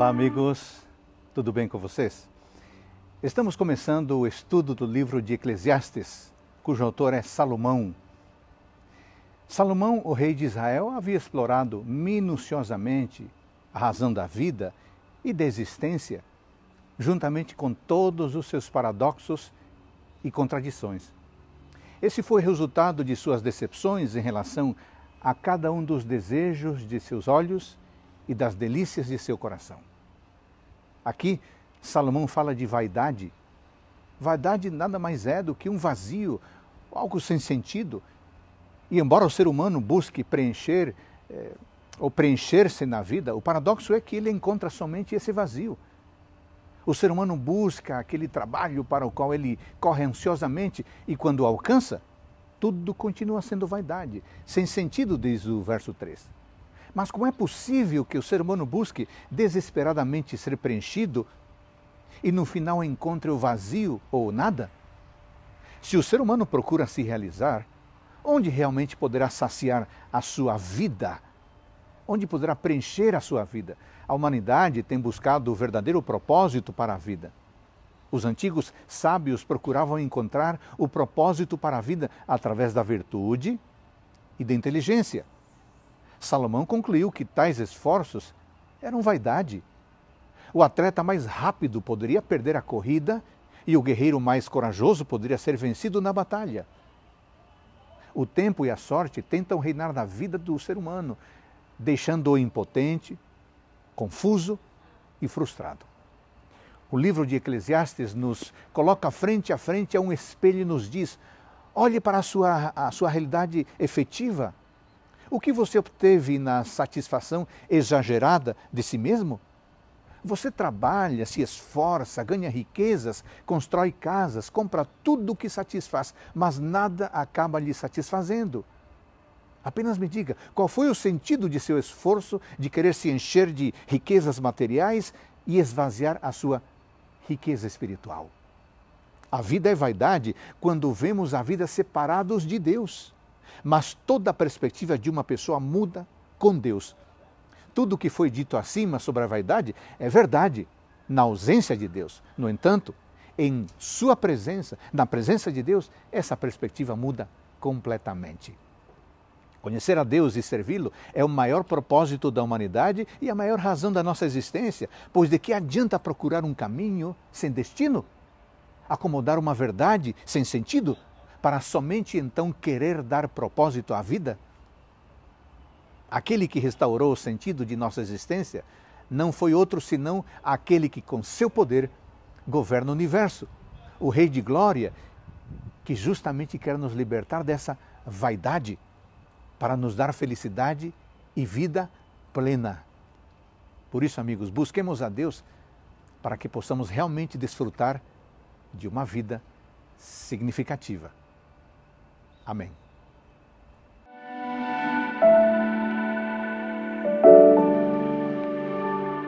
Olá amigos, tudo bem com vocês? Estamos começando o estudo do livro de Eclesiastes, cujo autor é Salomão. Salomão, o rei de Israel, havia explorado minuciosamente a razão da vida e da existência, juntamente com todos os seus paradoxos e contradições. Esse foi resultado de suas decepções em relação a cada um dos desejos de seus olhos e das delícias de seu coração. Aqui, Salomão fala de vaidade. Vaidade nada mais é do que um vazio, algo sem sentido. E embora o ser humano busque preencher-se na vida, o paradoxo é que ele encontra somente esse vazio. O ser humano busca aquele trabalho para o qual ele corre ansiosamente e quando alcança, tudo continua sendo vaidade, sem sentido, diz o verso 3. Mas como é possível que o ser humano busque desesperadamente ser preenchido e no final encontre o vazio ou nada? Se o ser humano procura se realizar, onde realmente poderá saciar a sua vida? Onde poderá preencher a sua vida? A humanidade tem buscado o verdadeiro propósito para a vida. Os antigos sábios procuravam encontrar o propósito para a vida através da virtude e da inteligência. Salomão concluiu que tais esforços eram vaidade. O atleta mais rápido poderia perder a corrida e o guerreiro mais corajoso poderia ser vencido na batalha. O tempo e a sorte tentam reinar na vida do ser humano, deixando-o impotente, confuso e frustrado. O livro de Eclesiastes nos coloca frente a frente a um espelho e nos diz: olhe para a sua realidade efetiva. O que você obteve na satisfação exagerada de si mesmo? Você trabalha, se esforça, ganha riquezas, constrói casas, compra tudo o que satisfaz, mas nada acaba lhe satisfazendo. Apenas me diga, qual foi o sentido de seu esforço de querer se encher de riquezas materiais e esvaziar a sua riqueza espiritual? A vida é vaidade quando vemos a vida separados de Deus. Mas toda a perspectiva de uma pessoa muda com Deus. Tudo o que foi dito acima sobre a vaidade é verdade, na ausência de Deus. No entanto, em sua presença, na presença de Deus, essa perspectiva muda completamente. Conhecer a Deus e servi-lo é o maior propósito da humanidade e a maior razão da nossa existência, pois de que adianta procurar um caminho sem destino? Acomodar uma verdade sem sentido? Para somente então querer dar propósito à vida? Aquele que restaurou o sentido de nossa existência não foi outro senão aquele que com seu poder governa o universo, o Rei de Glória, que justamente quer nos libertar dessa vaidade para nos dar felicidade e vida plena. Por isso, amigos, busquemos a Deus para que possamos realmente desfrutar de uma vida significativa. Amém.